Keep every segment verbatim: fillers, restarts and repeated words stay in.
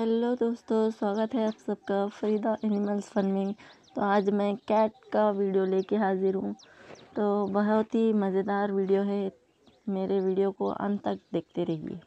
Hello दोस्तों, स्वागत है आप सबका फरीदा एनिमल्स फन में। तो आज मैं कैट का वीडियो लेके हाजिर हूँ। तो बहुत ही मज़ेदार वीडियो है, मेरे वीडियो को अंत तक देखते रहिए।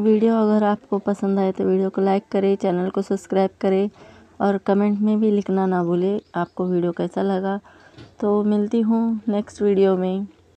वीडियो अगर आपको पसंद आए तो वीडियो को लाइक करें, चैनल को सब्सक्राइब करें और कमेंट में भी लिखना ना भूलें आपको वीडियो कैसा लगा। तो मिलती हूँ नेक्स्ट वीडियो में।